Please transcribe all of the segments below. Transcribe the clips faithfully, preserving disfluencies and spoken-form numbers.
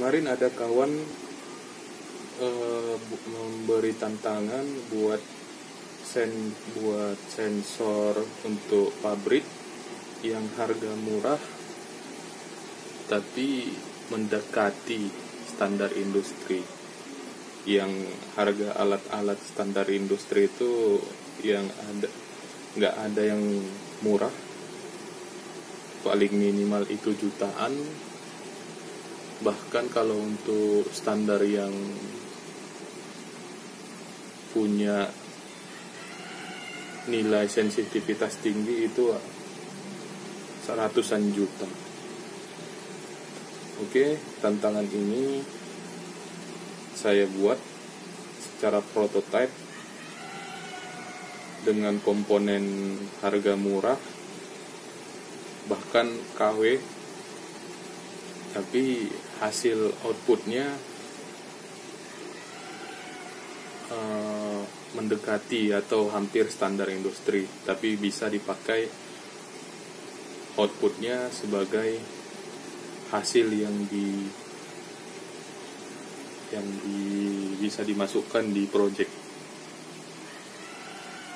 kemarin ada kawan e, memberi tantangan buat sen buat sensor untuk pabrik yang harga murah tapi mendekati standar industri. Yang harga alat-alat standar industri itu yang ada nggak ada yang murah, paling minimal itu jutaan. Bahkan kalau untuk standar yang punya nilai sensitivitas tinggi itu seratusan juta. Oke, tantangan ini saya buat secara prototipe dengan komponen harga murah bahkan K W, tapi hasil outputnya uh, mendekati atau hampir standar industri, tapi bisa dipakai outputnya sebagai hasil yang di yang di, bisa dimasukkan di project.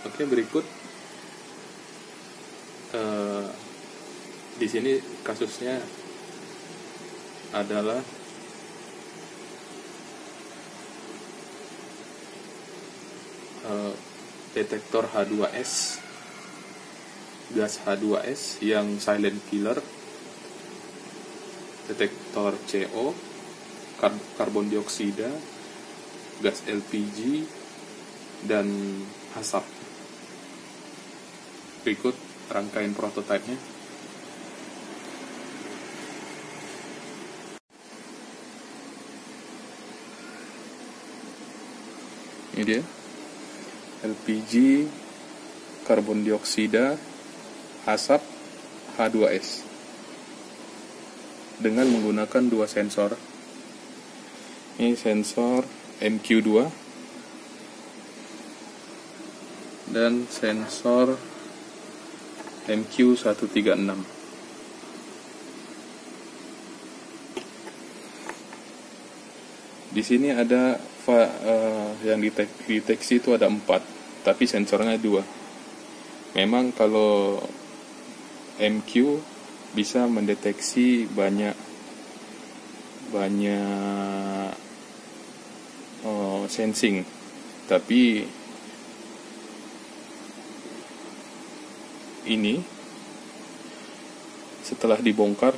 Oke, berikut uh, di sini kasusnya adalah uh, detektor H dua S, gas H dua S yang silent killer, detektor C O, karbon dioksida, gas L P G, dan asap. Berikut rangkaian prototipenya. Ini dia L P G, karbon dioksida, asap, H dua S, dengan menggunakan dua sensor. Ini sensor M Q dua dan sensor M Q seratus tiga puluh enam. Di sini ada uh, yang dideteksi itu ada empat, tapi sensornya dua. Memang kalau M Q bisa mendeteksi banyak banyak Oh, sensing, tapi ini setelah dibongkar,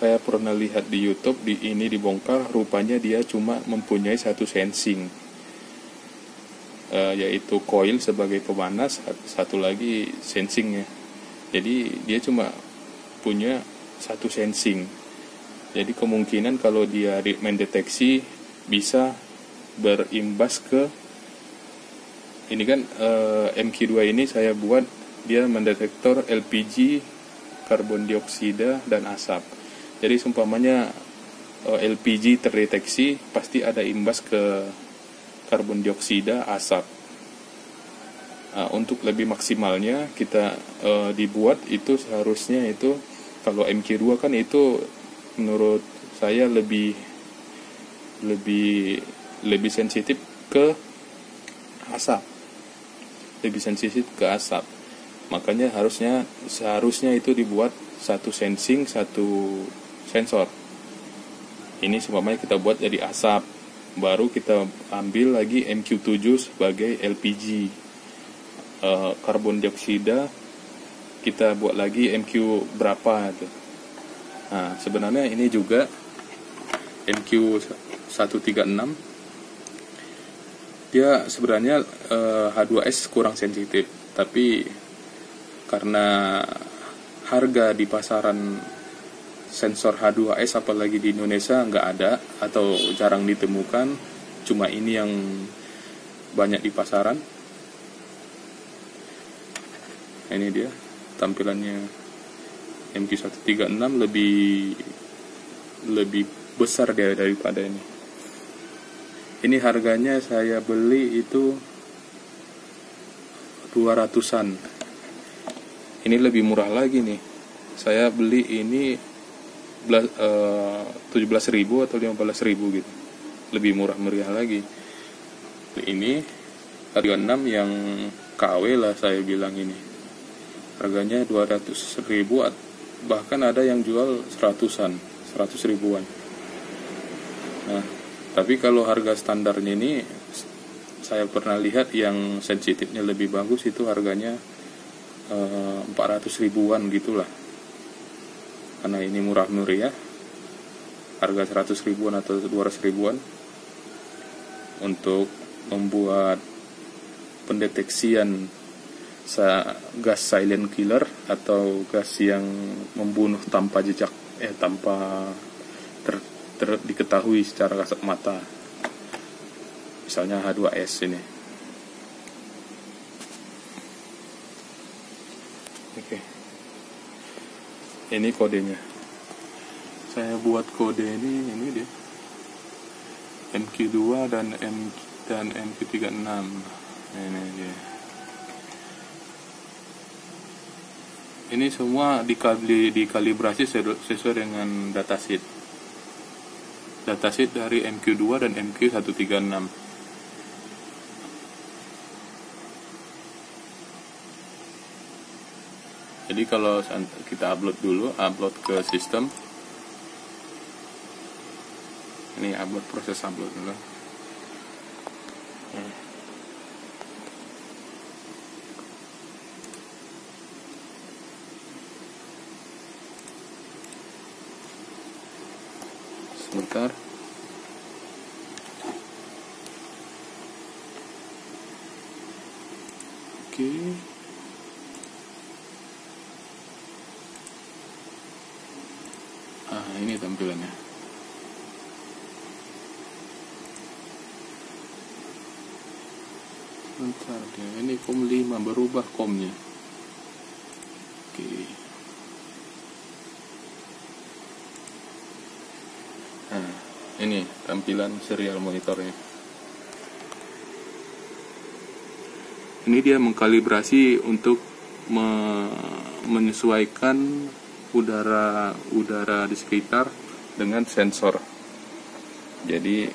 saya pernah lihat di YouTube, di ini dibongkar, rupanya dia cuma mempunyai satu sensing, uh, yaitu coil sebagai pemanas, satu lagi sensingnya. Jadi dia cuma punya satu sensing. Jadi kemungkinan kalau dia mendeteksi bisa berimbas ke ini kan eh, M Q dua ini saya buat dia mendetektor L P G, karbon dioksida, dan asap. Jadi seumpamanya eh, L P G terdeteksi, pasti ada imbas ke karbon dioksida, asap. Nah, untuk lebih maksimalnya kita eh, dibuat itu seharusnya itu kalau M Q dua kan itu menurut saya lebih lebih lebih sensitif ke asap, lebih sensitif ke asap, makanya harusnya seharusnya itu dibuat satu sensing satu sensor. Ini seumpamanya kita buat jadi asap, baru kita ambil lagi M Q tujuh sebagai L P G, e, karbon dioksida kita buat lagi M Q berapa tuh. Nah sebenarnya ini juga M Q seratus tiga puluh enam dia sebenarnya eh, H dua S kurang sensitif, tapi karena harga di pasaran sensor H dua S apalagi di Indonesia nggak ada atau jarang ditemukan, cuma ini yang banyak di pasaran. Ini dia tampilannya M Q seratus tiga puluh enam, lebih lebih besar dia daripada ini. Ini harganya saya beli itu dua ratusan. Ini lebih murah lagi nih. Saya beli ini tujuh belas ribu atau lima belas ribu gitu, lebih murah meriah lagi. Ini Arduino enam yang K W lah saya bilang, ini harganya dua ratus ribu, bahkan ada yang jual seratusan, seratus ribuan. Nah, tapi kalau harga standarnya ini saya pernah lihat yang sensitifnya lebih bagus itu harganya eh, empat ratus ribuan gitulah. Karena ini murah meriah, harga seratus ribuan atau dua ratus ribuan untuk membuat pendeteksian gas silent killer atau gas yang membunuh tanpa jejak, eh tanpa ter, ter, diketahui secara kasat mata, misalnya H dua S ini. Oke, ini kodenya. Saya buat kode ini, ini dia M Q dua dan M dan M Q tiga puluh enam. Ini dia. Ini semua dikali, dikalibrasi sesuai dengan datasheet. Datasheet dari M Q dua dan M Q seratus tiga puluh enam. Jadi kalau kita upload dulu, upload ke sistem. Ini upload, proses upload dulu. Hmm. Sebentar. Oke. Ah, ini tampilannya. Sebentar deh. Ini kom lima, berubah komnya. Oke. Nah, ini tampilan serial monitornya. Ini dia mengkalibrasi untuk me menyesuaikan udara udara di sekitar dengan sensor. Jadi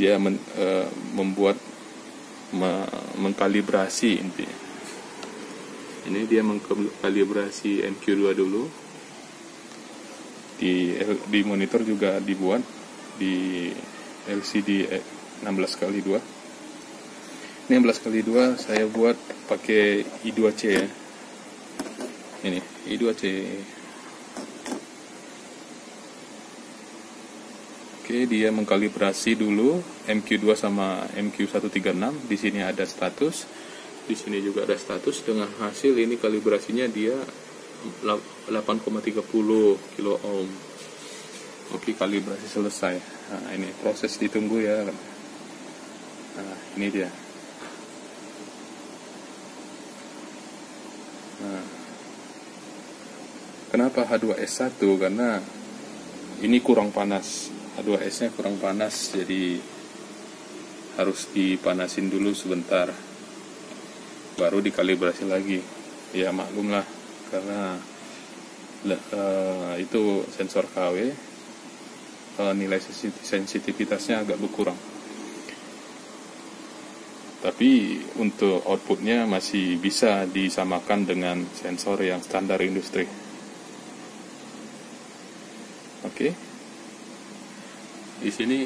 dia men, e, membuat me, mengkalibrasi intinya. Ini dia mengkalibrasi M Q dua dulu. Di, di monitor juga dibuat di L C D enam belas kali dua. Ini enam belas kali dua saya buat pakai I dua C ya. Ini I dua C. Oke, dia mengkalibrasi dulu M Q dua sama M Q seratus tiga puluh enam. Di sini ada status, di sini juga ada status. Dengan hasil ini kalibrasinya dia delapan koma tiga puluh kilo ohm. Oke, kalibrasi selesai. Nah, ini proses ditunggu ya. Nah, ini dia. Nah, kenapa H dua S satu? Karena ini kurang panas. H dua S-nya kurang panas, jadi harus dipanasin dulu sebentar. Baru dikalibrasi lagi. Ya maklumlah, karena uh, itu sensor K W, uh, nilai sensitivitasnya agak berkurang, tapi untuk outputnya masih bisa disamakan dengan sensor yang standar industri. Oke, di sini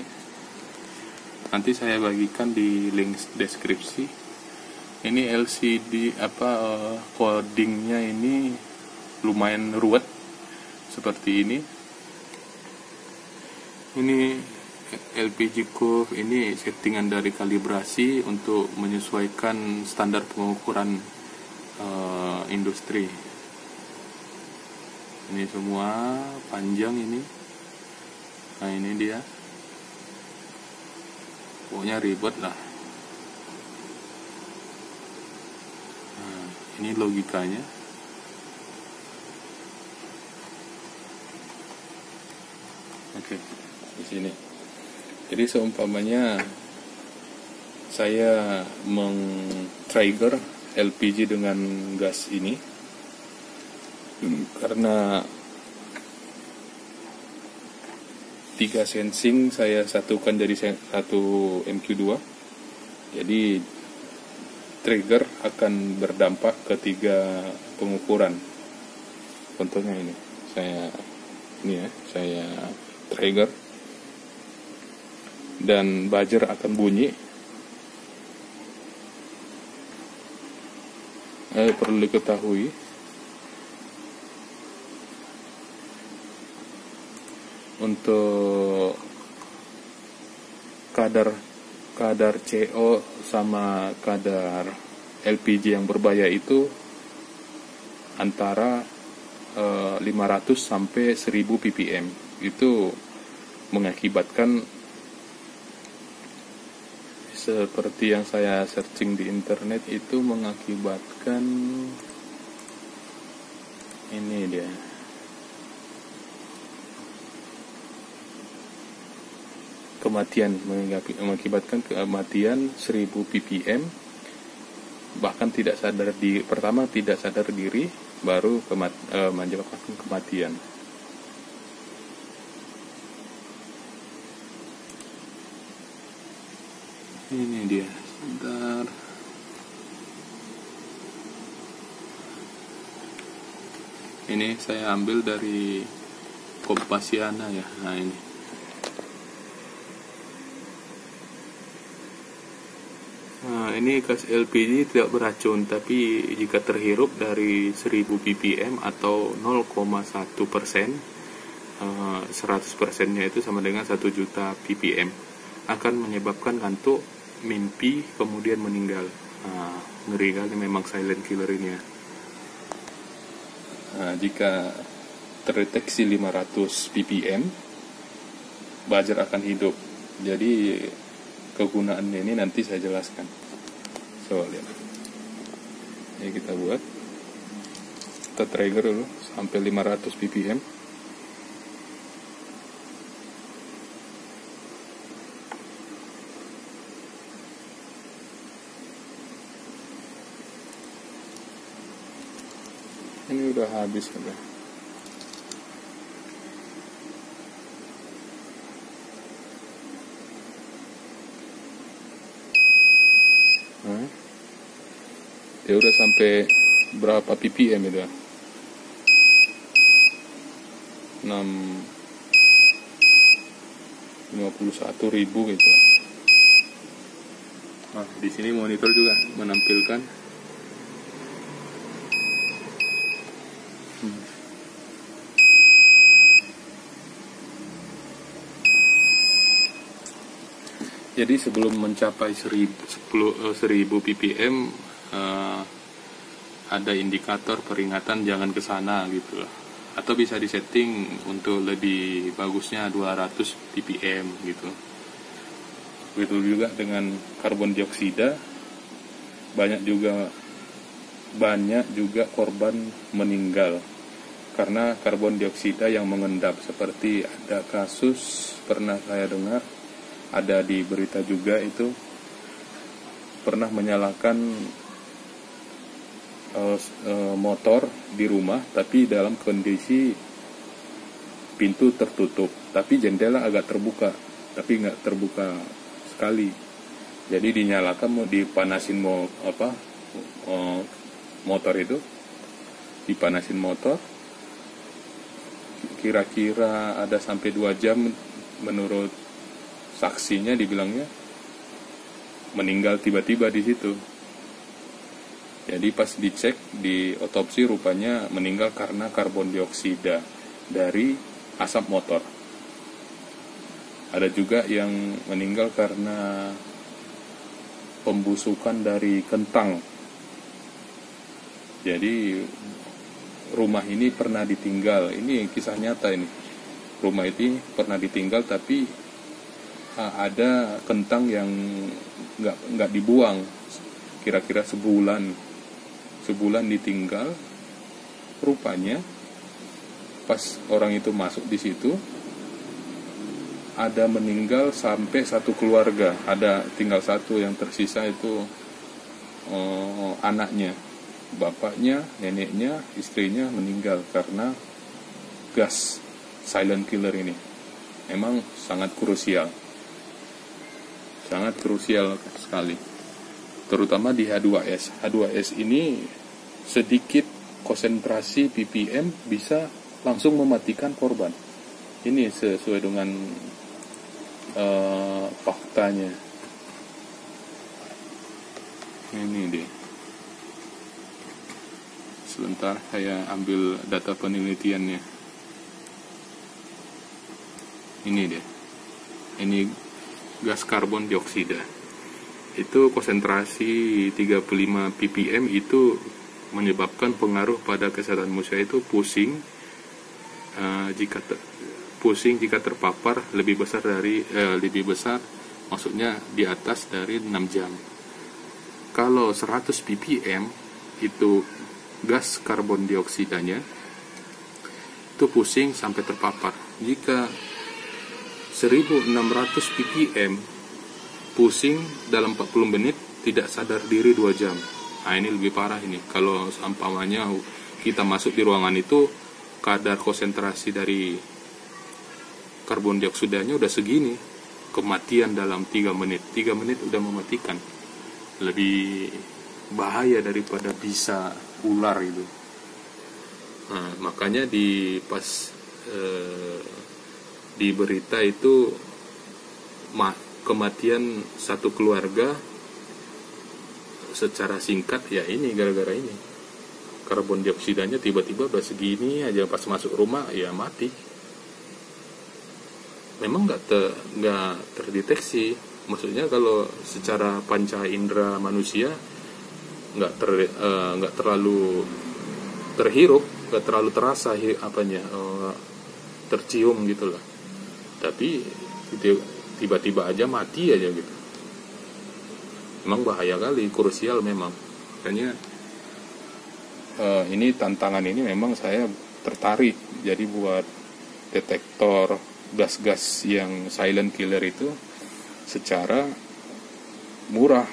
nanti saya bagikan di link deskripsi. Ini L C D apa uh, codingnya ini lumayan ruwet seperti ini. Ini L P G curve, ini settingan dari kalibrasi untuk menyesuaikan standar pengukuran uh, industri. Ini semua panjang ini. Nah, ini dia. Pokoknya ribet lah. Ini logikanya. Oke, di sini. Jadi seumpamanya saya meng-trigger L P G dengan gas ini, karena tiga sensing saya satukan dari satu M Q dua, jadi trigger akan berdampak ke tiga pengukuran. Contohnya ini saya ini ya saya trigger dan buzzer akan bunyi. Eh, perlu diketahui untuk kadar kadar C O sama kadar L P G yang berbahaya itu antara eh, lima ratus sampai seribu ppm, itu mengakibatkan seperti yang saya searching di internet itu mengakibatkan ini dia kematian, mengakibatkan kematian seribu ppm, bahkan tidak sadar di pertama tidak sadar diri, baru kemat, eh, menyebabkan kematian. Ini dia, sebentar. Ini saya ambil dari Kompasiana ya. Nah ini. Nah, ini gas L P G tidak beracun, tapi jika terhirup dari seribu ppm atau nol koma satu persen, seratus persen-nya itu sama dengan satu juta ppm, akan menyebabkan ngantuk, mimpi, kemudian meninggal. Nah, ngeri kali memang silent killer ini ya. Nah, jika terdeteksi lima ratus ppm, buzzer akan hidup. Jadi kegunaannya ini nanti saya jelaskan. So, lihat. Ini kita buat. Kita trigger dulu sampai lima ratus ppm. Ini udah habis udah. Ya udah sampai berapa ppm itu? enam lima puluh satu ribu gitu. Nah, di sini monitor juga menampilkan hmm. Jadi sebelum mencapai seribu ppm Uh, ada indikator peringatan jangan ke sana gitu loh. Atau bisa disetting untuk lebih bagusnya dua ratus ppm gitu. Begitu juga dengan karbon dioksida, banyak juga banyak juga korban meninggal karena karbon dioksida yang mengendap, seperti ada kasus pernah saya dengar ada di berita juga, itu pernah menyalakan motor di rumah tapi dalam kondisi pintu tertutup, tapi jendela agak terbuka, tapi nggak terbuka sekali, jadi dinyalakan mau dipanasin mau apa motor itu dipanasin motor kira-kira ada sampai dua jam, menurut saksinya dibilangnya meninggal tiba-tiba di situ. Jadi pas dicek di otopsi rupanya meninggal karena karbon dioksida dari asap motor. Ada juga yang meninggal karena pembusukan dari kentang. Jadi rumah ini pernah ditinggal, ini kisah nyata ini. Rumah ini pernah ditinggal tapi ada kentang yang nggak nggak dibuang, kira-kira sebulan. Sebulan ditinggal, rupanya pas orang itu masuk di situ ada meninggal sampai satu keluarga, ada tinggal satu yang tersisa itu eh, anaknya, bapaknya, neneknya, istrinya meninggal karena gas silent killer ini. memang sangat krusial, sangat krusial sekali, terutama di H dua S. H dua S ini sedikit konsentrasi ppm bisa langsung mematikan korban. Ini sesuai dengan uh, faktanya. Ini deh. Sebentar saya ambil data penelitiannya. Ini dia. Ini gas karbon dioksida. Itu konsentrasi tiga puluh lima ppm itu menyebabkan pengaruh pada kesehatan manusia itu pusing uh, jika ter, pusing jika terpapar lebih besar dari eh, lebih besar maksudnya di atas dari enam jam. Kalau seratus ppm itu gas karbon dioksidanya itu pusing sampai terpapar. Jika seribu enam ratus ppm pusing dalam empat puluh menit, tidak sadar diri dua jam. Nah, ini lebih parah ini. Kalau umpamanya kita masuk di ruangan itu, kadar konsentrasi dari karbon dioksidanya udah segini, kematian dalam tiga menit. tiga menit udah mematikan. Lebih bahaya daripada bisa ular itu. Nah, makanya di pas eh, di berita itu ma kematian satu keluarga secara singkat ya ini gara-gara ini karbon dioksidanya tiba-tiba udah segini aja, pas masuk rumah ya mati. Memang nggak te nggak terdeteksi, maksudnya kalau secara panca indera manusia nggak ter nggak uh, terlalu terhirup, nggak terlalu terasa apanya uh, tercium gitulah, tapi tiba-tiba aja mati aja gitu. Memang bahaya kali, krusial memang. Makanya uh, ini tantangan ini memang saya tertarik. Jadi buat detektor gas-gas yang silent killer itu secara murah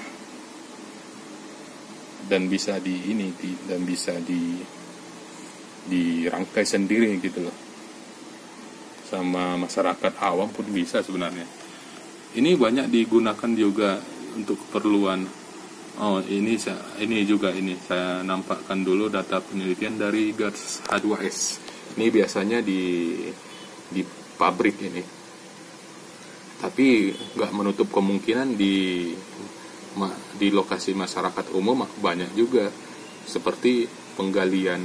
dan bisa di ini di, dan bisa di dirangkai sendiri gitu loh, sama masyarakat awam pun bisa sebenarnya. Ini banyak digunakan juga untuk keperluan. Oh ini saya, ini juga ini saya nampakkan dulu data penelitian dari gas H dua S. Ini biasanya di di pabrik ini, tapi nggak menutup kemungkinan di di lokasi masyarakat umum banyak juga, seperti penggalian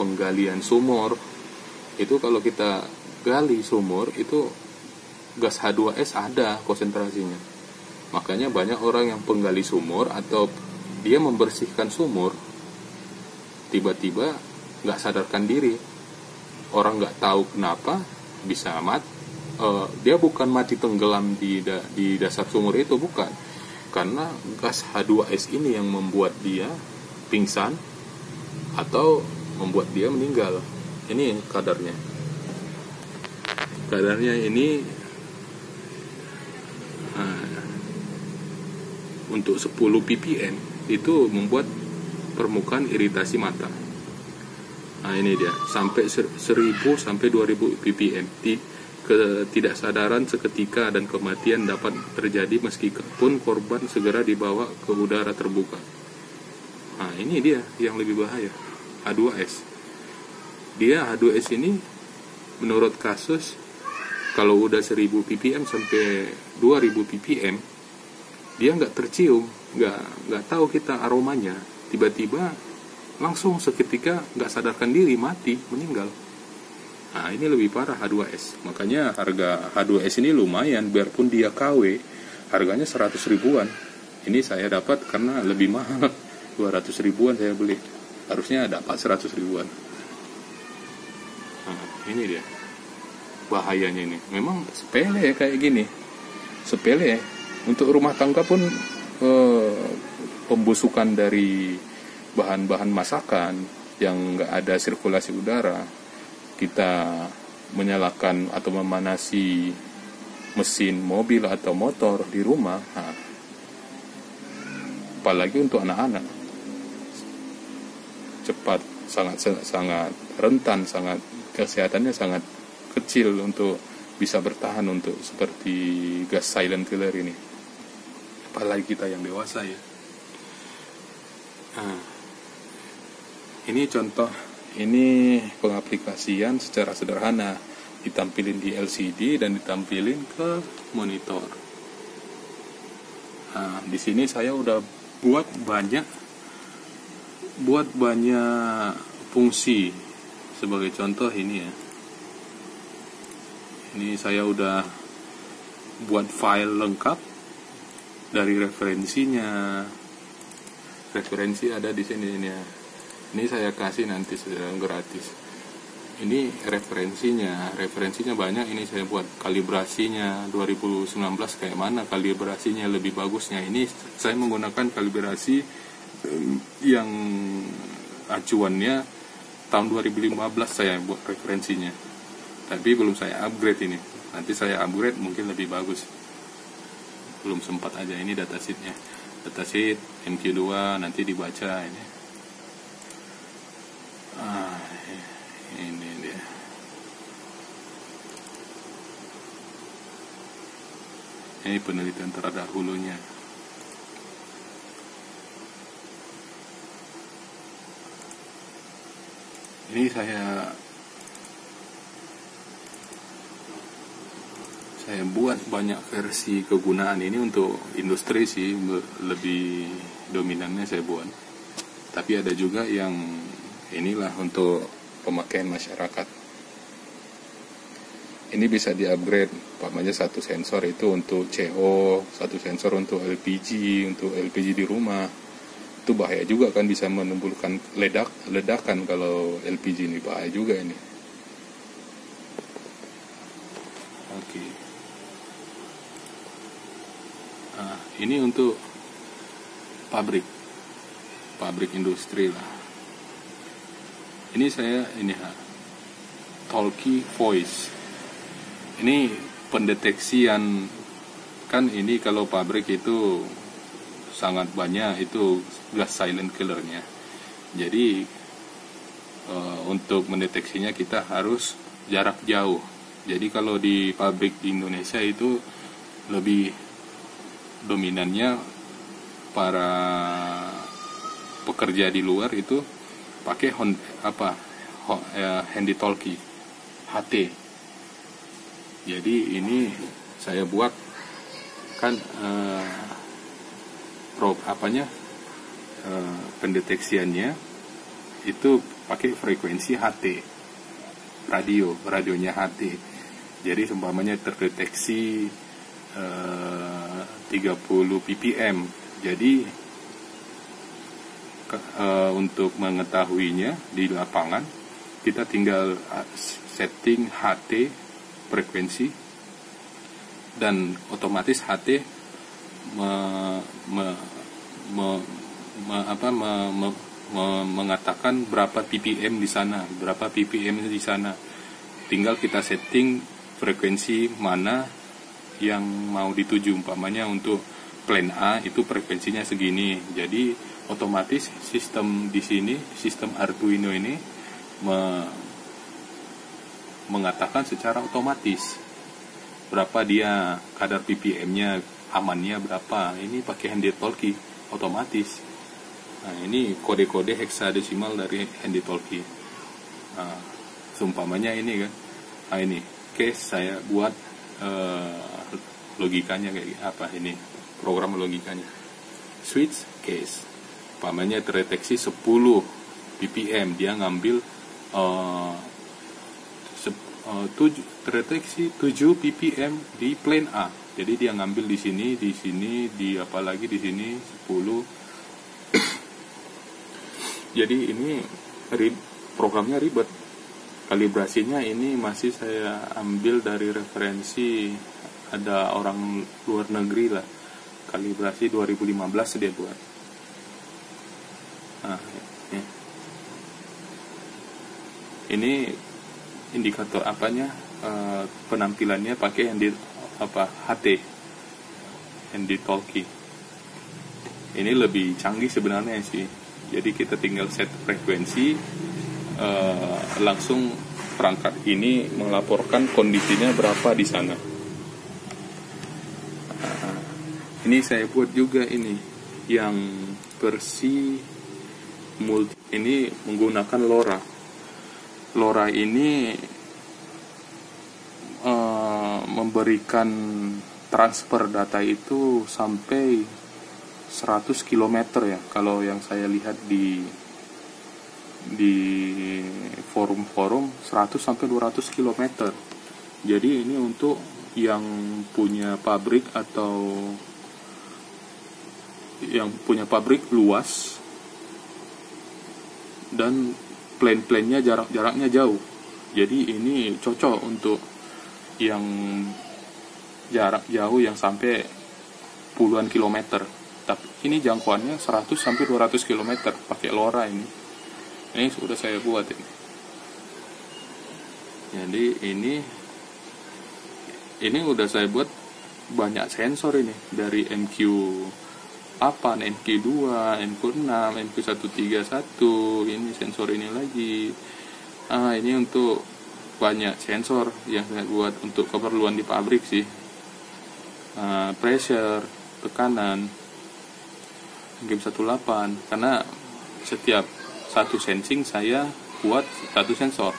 penggalian sumur. Itu kalau kita gali sumur itu gas H dua S ada konsentrasinya. Makanya banyak orang yang penggali sumur atau dia membersihkan sumur tiba-tiba nggak sadarkan diri, orang nggak tahu kenapa bisa amat. Uh, dia bukan mati tenggelam di da, di dasar sumur itu, bukan, karena gas H dua S ini yang membuat dia pingsan atau membuat dia meninggal. Ini kadarnya. Kadarnya ini nah, untuk sepuluh ppm itu membuat permukaan iritasi mata. Nah ini dia, sampai seribu sampai dua ribu ppm. Ketidaksadaran seketika dan kematian dapat terjadi meskipun korban segera dibawa ke udara terbuka. Nah ini dia yang lebih bahaya, H dua S. Dia H dua S ini menurut kasus kalau udah seribu ppm sampai dua ribu ppm dia nggak tercium, nggak nggak tahu kita aromanya, tiba-tiba langsung seketika nggak sadarkan diri, mati, meninggal. Nah ini lebih parah H dua S. Makanya harga H dua S ini lumayan, biarpun dia K W harganya seratus ribuan. Ini saya dapat karena lebih mahal, dua ratus ribuan saya beli, harusnya dapat seratus ribuan. Nah ini dia bahayanya ini. Memang sepele kayak gini, sepele untuk rumah tangga pun eh, pembusukan dari bahan-bahan masakan yang nggak ada sirkulasi udara, kita menyalakan atau memanasi mesin mobil atau motor di rumah. Nah, apalagi untuk anak-anak, cepat, sangat sangat rentan, sangat kesehatannya sangat kecil untuk bisa bertahan untuk seperti gas silent killer ini, apalagi kita yang dewasa ya. Nah, ini contoh, ini pengaplikasian secara sederhana, ditampilin di L C D dan ditampilin ke monitor. Nah, di sini saya udah buat banyak buat banyak fungsi. Sebagai contoh ini ya, ini saya udah buat file lengkap dari referensinya. Referensi ada di sini ini ya. Ini saya kasih nanti secara gratis. Ini referensinya, referensinya banyak. Ini saya buat kalibrasinya dua ribu sembilan belas kayak mana, kalibrasinya lebih bagusnya. Ini saya menggunakan kalibrasi yang acuannya tahun dua ribu lima belas saya buat referensinya. Tapi belum saya upgrade ini. Nanti saya upgrade mungkin lebih bagus. Belum sempat aja. Ini datasheetnya. Datasheet M Q two nanti dibaca ini. Ah, ini dia. Ini penelitian terhadap hulunya. Ini saya saya buat banyak versi kegunaan ini untuk industri sih, lebih dominannya saya buat. Tapi ada juga yang inilah untuk pemakaian masyarakat. Ini bisa di-upgrade, umpamanya satu sensor itu untuk C O, satu sensor untuk L P G, untuk L P G di rumah. Itu bahaya juga kan, bisa menimbulkan ledak, ledakan kalau L P G ini bahaya juga ini. Oke. Okay. Nah, ini untuk pabrik, pabrik industri lah. Ini saya ini ha, talkie voice. Ini pendeteksian kan, ini kalau pabrik itu sangat banyak itu gas silent killernya. Jadi e, untuk mendeteksinya kita harus jarak jauh. Jadi kalau di pabrik di Indonesia itu lebih dominannya para pekerja di luar itu pakai hon, apa handy talkie H T. Jadi ini saya buat kan eh, probe apanya eh, pendeteksiannya itu pakai frekuensi H T, radio radionya H T. Jadi seumpamanya terdeteksi eh, tiga puluh ppm. Jadi ke, e, untuk mengetahuinya di lapangan kita tinggal setting H T frekuensi, dan otomatis H T me, me, me, me, apa, me, me, me, mengatakan berapa ppm di sana, berapa ppm di sana. Tinggal kita setting frekuensi mana yang mau dituju, umpamanya untuk plan A itu frekuensinya segini. Jadi otomatis sistem di sini, sistem Arduino ini me mengatakan secara otomatis berapa dia kadar ppm-nya, amannya berapa. Ini pakai handy talkie otomatis. Nah, ini kode-kode heksadesimal dari handy talkie. Nah, seumpamanya ini kan. Nah, ini case saya buat eh, logikanya kayak apa, ini program logikanya switch case, umpamanya terdeteksi sepuluh ppm, dia ngambil uh, se uh, terdeteksi tujuh ppm di plane A. Jadi dia ngambil di sini, di sini, di apalagi di sini sepuluh. Jadi ini programnya ribet. Kalibrasinya ini masih saya ambil dari referensi ada orang luar negeri lah, kalibrasi dua ribu lima belas dia buat. Nah, ini. ini indikator apanya, e, penampilannya pakai yang di apa H T, yang di talkie. Ini lebih canggih sebenarnya sih. Jadi kita tinggal set frekuensi, e, langsung perangkat ini melaporkan kondisinya berapa di sana. Ini saya buat juga ini yang versi multi ini menggunakan LoRa. LoRa ini uh, memberikan transfer data itu sampai seratus kilometer ya, kalau yang saya lihat di di forum-forum seratus sampai dua ratus kilometer. Jadi ini untuk yang punya pabrik atau yang punya pabrik luas dan plan-plannya jarak-jaraknya jauh. Jadi ini cocok untuk yang jarak jauh yang sampai puluhan kilometer. Tapi ini jangkauannya seratus sampai dua ratus kilometer pakai LoRa ini. Ini sudah saya buat ini. Jadi ini ini udah saya buat banyak sensor ini dari M Q delapan, M Q dua, M Q enam, M Q seratus tiga puluh satu, ini sensor ini lagi. Ah, ini untuk banyak sensor yang saya buat untuk keperluan di pabrik sih. Ah, pressure, tekanan, M Q delapan belas, karena setiap satu sensing saya buat satu sensor.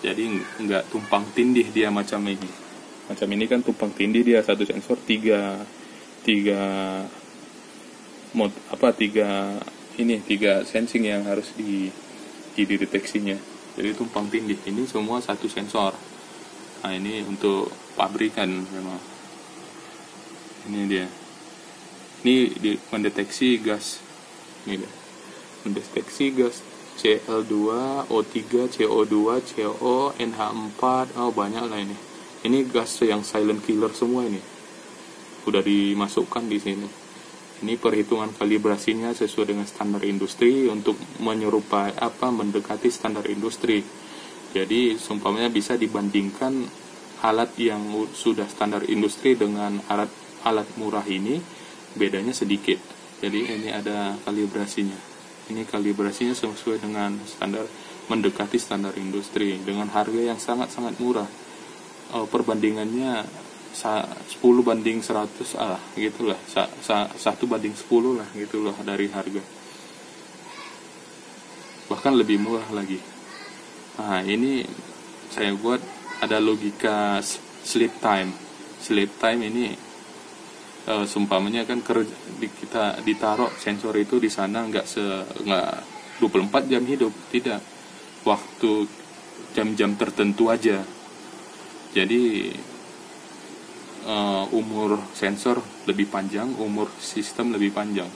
Jadi nggak tumpang tindih dia macam ini. Macam ini kan tumpang tindih dia satu sensor tiga tiga mod apa tiga ini tiga sensing yang harus di, di dideteksinya. Jadi tumpang tindih ini semua satu sensor. Nah ini untuk pabrikan memang. Ini dia. Ini di, mendeteksi gas. Ini dia. Mendeteksi gas C L dua, O tiga, C O dua, C O, N H empat. Oh banyak lah ini. Ini gas yang silent killer semua ini. Udah dimasukkan di sini. Ini perhitungan kalibrasinya sesuai dengan standar industri untuk menyerupai apa mendekati standar industri. Jadi seumpamanya bisa dibandingkan alat yang sudah standar industri dengan alat alat murah ini, bedanya sedikit. Jadi ini ada kalibrasinya. Ini kalibrasinya sesuai dengan standar mendekati standar industri dengan harga yang sangat-sangat murah. Oh, perbandingannya sepuluh banding seratus ah gitulah, satu banding sepuluh lah gitulah dari harga, bahkan lebih murah lagi. Nah ini saya buat ada logika sleep time. Sleep time ini e, seumpamanya kan kerja, kita ditaruh sensor itu di sana nggak se nggak dua puluh empat jam hidup, tidak, waktu jam-jam tertentu aja. Jadi Uh, umur sensor lebih panjang, umur sistem lebih panjang.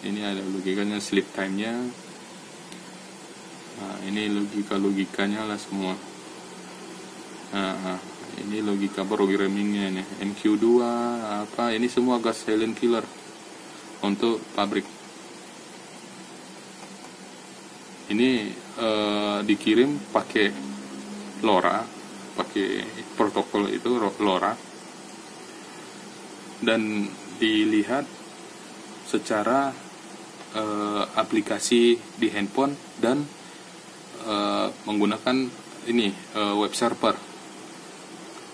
Ini ada logikanya sleep time-nya. Nah, ini logika-logikanya lah semua. Nah, ini logika programmingnya nih. M Q dua apa? Ini semua gas silent killer untuk pabrik. Ini uh, dikirim pakai LoRa, pakai protokol itu LoRa, dan dilihat secara e, aplikasi di handphone dan e, menggunakan ini e, web server.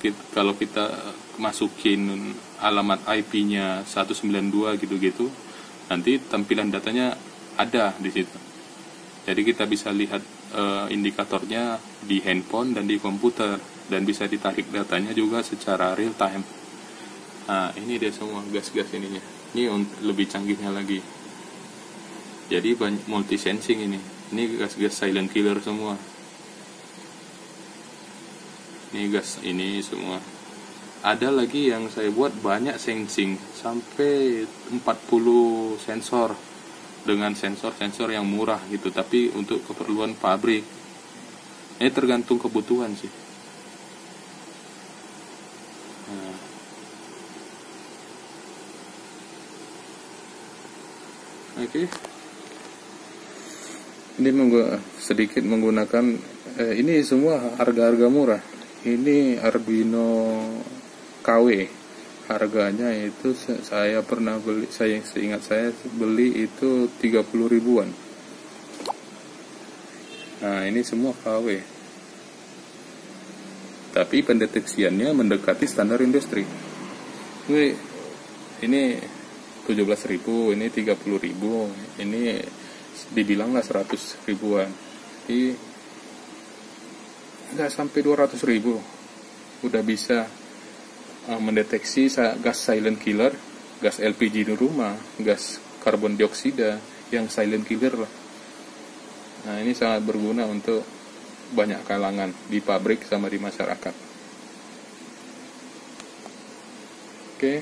Kita, kalau kita masukin alamat I P-nya seratus sembilan puluh dua gitu-gitu, nanti tampilan datanya ada di situ. Jadi kita bisa lihat e, indikatornya di handphone dan di komputer, dan bisa ditarik datanya juga secara real time. Nah, ini dia semua gas-gas ininya. Ini lebih canggihnya lagi. Jadi banyak multi sensing ini. Ini gas-gas silent killer semua. Ini gas ini semua. Ada lagi yang saya buat banyak sensing sampai empat puluh sensor dengan sensor-sensor yang murah gitu, tapi untuk keperluan pabrik. Ini tergantung kebutuhan sih. Oke, okay. Ini menggu sedikit menggunakan eh, ini semua harga-harga murah. Ini Arduino K W, harganya itu saya pernah beli, saya seingat saya beli itu tiga puluh ribuan. Nah, ini semua K W. Tapi pendeteksiannya mendekati standar industri. Wih, ini tujuh belas ribu, ini tiga puluh ribu, ini dibilanglah seratus ribuan. Jadi nggak sampai dua ratus ribu udah bisa uh, mendeteksi gas silent killer, gas L P G di rumah, gas karbon dioksida yang silent killer lah. Nah, ini sangat berguna untuk banyak kalangan di pabrik sama di masyarakat. Oke,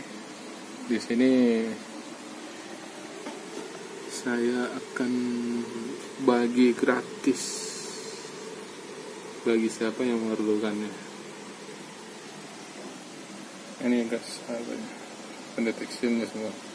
di sini saya akan bagi gratis bagi siapa yang memerlukannya. Ini gas pendeteksinya semua.